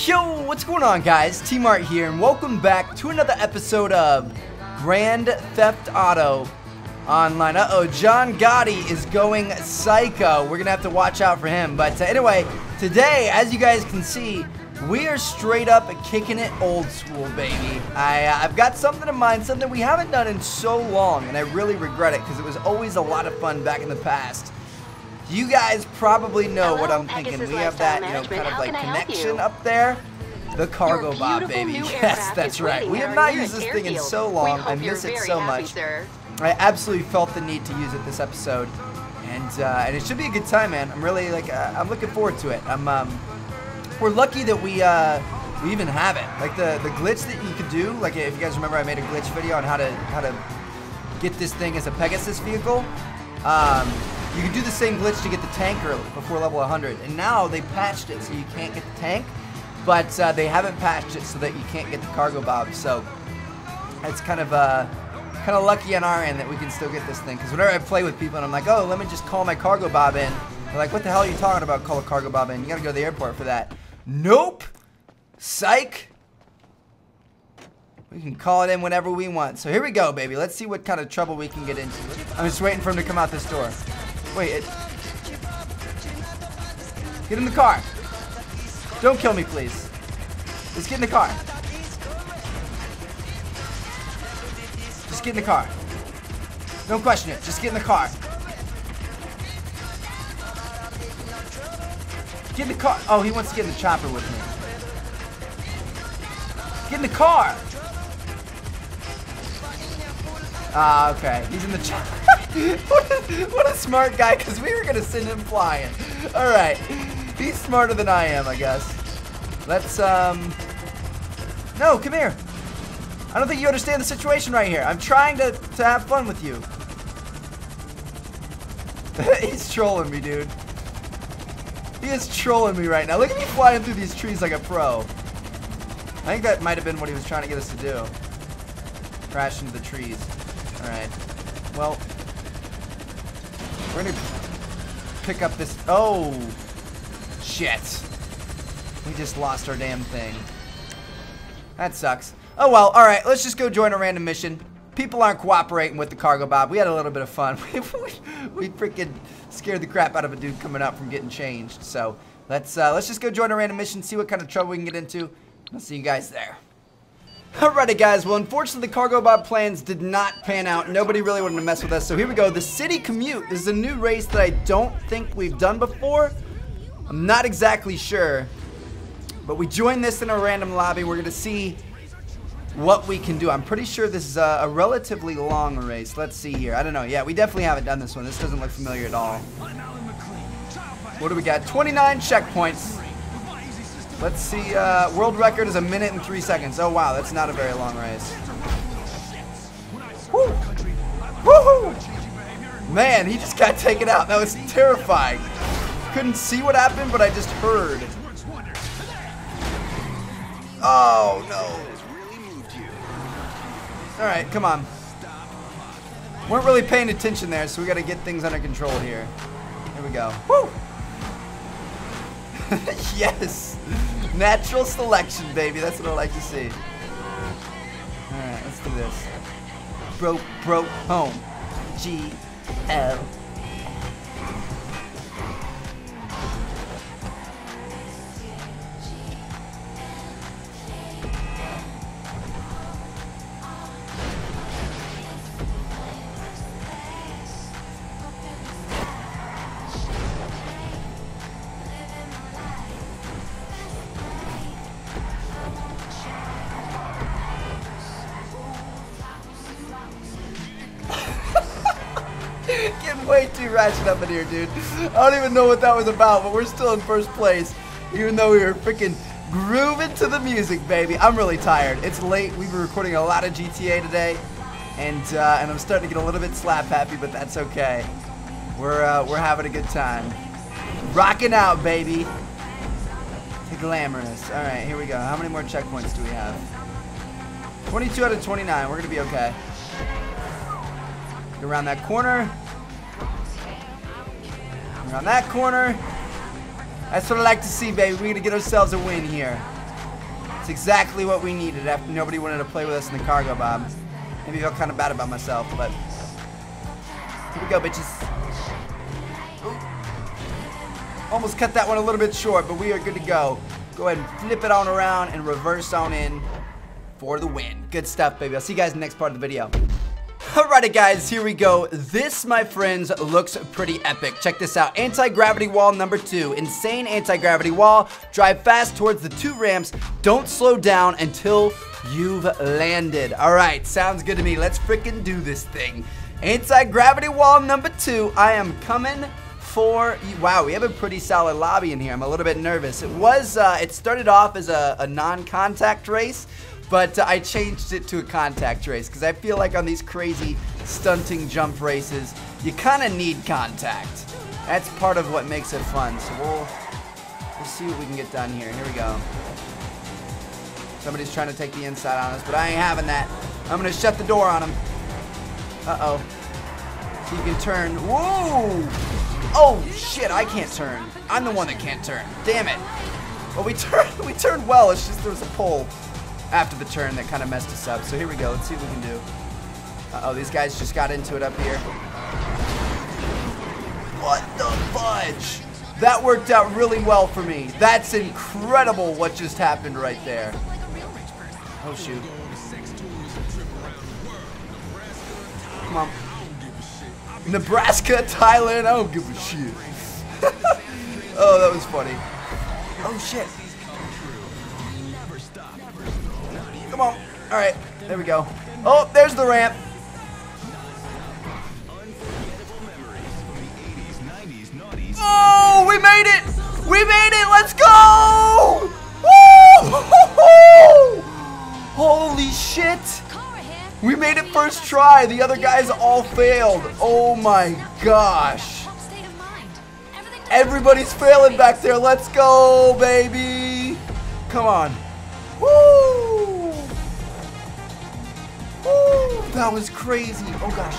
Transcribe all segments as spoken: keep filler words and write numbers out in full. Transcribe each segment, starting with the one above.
Yo, what's going on, guys? T-Mart here, and welcome back to another episode of Grand Theft Auto Online. Uh-oh, John Gotti is going psycho. We're gonna have to watch out for him. But uh, anyway, today, as you guys can see, we are straight up kicking it old school, baby. I, uh, I've got something in mind, something we haven't done in so long, and I really regret it because it was always a lot of fun back in the past. You guys probably know Hello, what I'm Pegasus thinking. We have that, you know, kind of like connection up there. The Cargo Bob, baby. Yes, that's right. We have not used this thing in so long. I miss it so much. Sir. I absolutely felt the need to use it this episode, and uh, and it should be a good time, man. I'm really like uh, I'm looking forward to it. I'm um, we're lucky that we uh, we even have it. Like the the glitch that you could do. Like if you guys remember, I made a glitch video on how to how to get this thing as a Pegasus vehicle. Um, You can do the same glitch to get the tank early, before level one hundred, and now they patched it so you can't get the tank, but uh, they haven't patched it so that you can't get the Cargo Bob, so it's kind of uh, kind of lucky on our end that we can still get this thing, because whenever I play with people and I'm like, oh, let me just call my Cargo Bob in, they're like, what the hell are you talking about, call a Cargo Bob in, you gotta go to the airport for that. Nope! Psych! We can call it in whenever we want, so here we go, baby, let's see what kind of trouble we can get into. I'm just waiting for him to come out this door. Wait, it... Get in the car. Don't kill me, please. Just get in the car. Just get in the car. Don't question it. Just get in the car. Get in the car. Oh, he wants to get in the chopper with me. Get in the car. Ah, uh, okay. He's in the chopper. What a, what a smart guy, because we were going to send him flying. All right. He's smarter than I am, I guess. Let's, um... No, come here. I don't think you understand the situation right here. I'm trying to, to have fun with you. He's trolling me, dude. He is trolling me right now. Look at me flying through these trees like a pro. I think that might have been what he was trying to get us to do. Crash into the trees. All right. Well... We're gonna pick up this. Oh, shit. We just lost our damn thing. That sucks. Oh, well, all right, let's just go join a random mission. People aren't cooperating with the Cargo Bob. We had a little bit of fun. We, we, we freaking scared the crap out of a dude coming up from getting changed. So let's, uh, let's just go join a random mission, see what kind of trouble we can get into. I'll see you guys there. Alrighty, guys, well, unfortunately the Cargo Bob plans did not pan out. Nobody really wanted to mess with us, so here we go. The City Commute is a new race that I don't think we've done before. I'm not exactly sure, but we joined this in a random lobby. We're gonna see what we can do. I'm pretty sure this is a, a relatively long race. Let's see here. I don't know. Yeah, we definitely haven't done this one. This doesn't look familiar at all. What do we got? twenty-nine checkpoints. Let's see, uh, world record is a minute and three seconds. Oh, wow, that's not a very long race. Woo! Woohoo! Man, he just got taken out. That was terrifying. Couldn't see what happened, but I just heard. Oh, no. All right, come on. Weren't really paying attention there, so we got to get things under control here. Here we go. Woo! Yes! Natural selection, baby. That's what I like to see. Alright, let's do this. Broke, broke, home. G L. Way too ratchet up in here, dude. I don't even know what that was about, but we're still in first place, even though we were freaking grooving to the music, baby. I'm really tired. It's late. We were recording a lot of G T A today, and uh, and I'm starting to get a little bit slap happy, but that's okay. We're uh, we're having a good time, rocking out, baby. The glamorous. All right, here we go. How many more checkpoints do we have? twenty-two out of twenty-nine. We're gonna be okay. Get around that corner. On that corner. That's what I like to see, baby. We're gonna get ourselves a win here. It's exactly what we needed after nobody wanted to play with us in the Cargo Bob. Maybe I feel kind of bad about myself, but here we go, bitches. Ooh. Almost cut that one a little bit short, but we are good to go. Go ahead and flip it on around and reverse on in for the win. Good stuff, baby. I'll see you guys in the next part of the video. Alrighty guys, here we go. This, my friends, looks pretty epic. Check this out. Anti-gravity wall number two. Insane anti-gravity wall. Drive fast towards the two ramps. Don't slow down until you've landed. Alright, sounds good to me. Let's freaking do this thing. Anti-gravity wall number two. I am coming for you. Wow, we have a pretty solid lobby in here. I'm a little bit nervous. It was, uh, it started off as a, a non-contact race, but uh, I changed it to a contact race because I feel like on these crazy stunting jump races, you kind of need contact. That's part of what makes it fun. So we'll, we'll see what we can get done here. Here we go. Somebody's trying to take the inside on us, but I ain't having that. I'm going to shut the door on him. Uh-oh. So you can turn. Whoa! Oh, shit, I can't turn. I'm the one that can't turn. Damn it. Well, we turned, we turned well. It's just there was a pole after the turn that kind of messed us up. So here we go. Let's see what we can do. Uh-oh, these guys just got into it up here. What the fudge? That worked out really well for me. That's incredible what just happened right there. Oh, shoot. Come on. Nebraska, Thailand, I don't give a shit. Oh, that was funny. Oh, shit. Come on. All right. There we go. Oh, there's the ramp. Oh, we made it. We made it. Let's go. Woo! Holy shit. We made it first try. The other guys all failed. Oh, my gosh. Everybody's failing back there. Let's go, baby. Come on. Woo! That was crazy. Oh, gosh.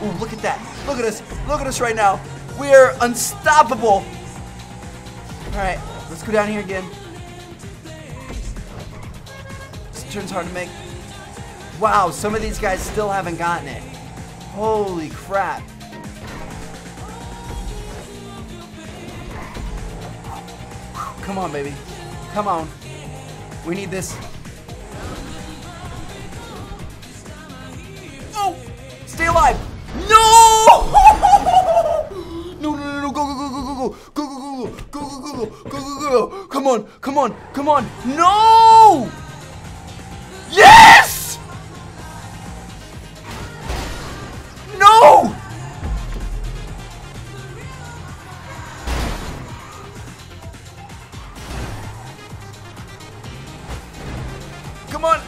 Oh, look at that. Look at us. Look at us right now. We're unstoppable. All right. Let's go down here again. This turn's hard to make. Wow. Some of these guys still haven't gotten it. Holy crap. Come on, baby. Come on. We need this. Stay alive! No! No! No! No! No! Go! Go! Go! Go! Go! Go! Go! Go! Go! Go! Go! Go! Go! Go! Come on! Come on! Come on! No! Yes! No! Come on!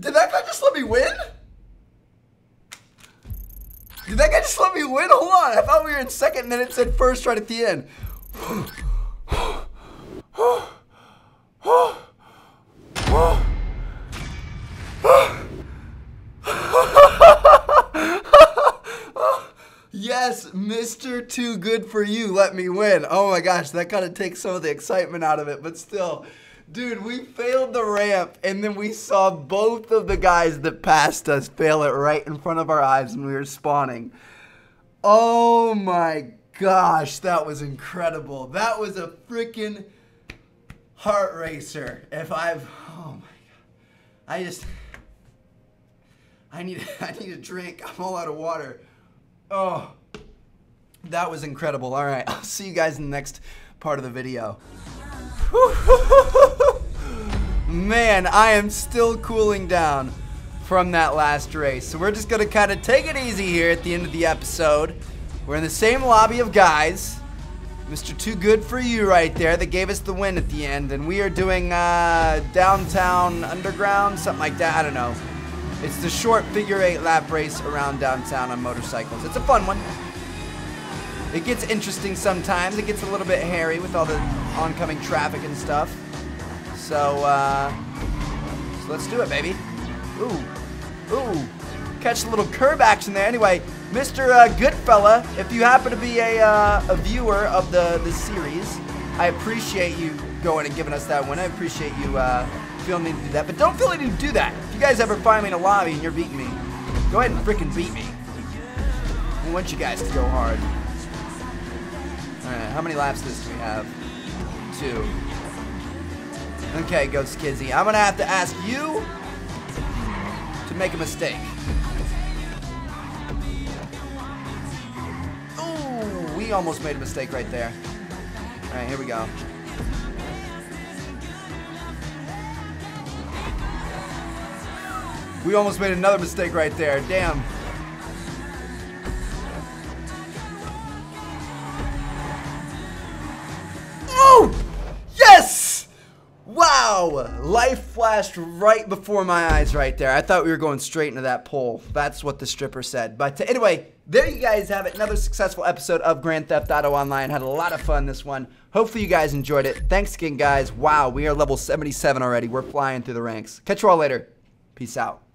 Did that guy just let me win? Hold on, I thought we were in second and then it said first right at the end. Yes, Mister Too Good for You let me win. Oh my gosh, that kind of takes some of the excitement out of it, but still. Dude, we failed the ramp, and then we saw both of the guys that passed us fail it right in front of our eyes when we were spawning. Oh my gosh, that was incredible. That was a freaking heart racer. If I've, oh my God. I just, I need, I need a drink. I'm all out of water. Oh, that was incredible. All right, I'll see you guys in the next part of the video. Man, I am still cooling down from that last race. So we're just going to kind of take it easy here at the end of the episode. We're in the same lobby of guys. Mister Too Good for You right there that gave us the win at the end. And we are doing uh, downtown underground, something like that. I don't know. It's the short figure eight lap race around downtown on motorcycles. It's a fun one. It gets interesting sometimes. It gets a little bit hairy with all the oncoming traffic and stuff. So, uh, so let's do it, baby. Ooh, ooh. Catch a little curb action there. Anyway, Mister Uh, Goodfella, if you happen to be a, uh, a viewer of the, the series, I appreciate you going and giving us that one. I appreciate you uh, feeling the need to do that. But don't feel the need to do that. If you guys ever find me in a lobby and you're beating me, go ahead and freaking beat me. I want you guys to go hard. Alright, how many laps does we have? Two. Okay, Ghost Kizzy, I'm gonna have to ask you to make a mistake. Ooh, we almost made a mistake right there. Alright, here we go. We almost made another mistake right there, damn. Life flashed right before my eyes right there. I thought we were going straight into that pole. That's what the stripper said. But anyway, there you guys have it. Another successful episode of Grand Theft Auto Online. Had a lot of fun this one. Hopefully you guys enjoyed it. Thanks again, guys. Wow, we are level seventy-seven already. We're flying through the ranks. Catch you all later. Peace out.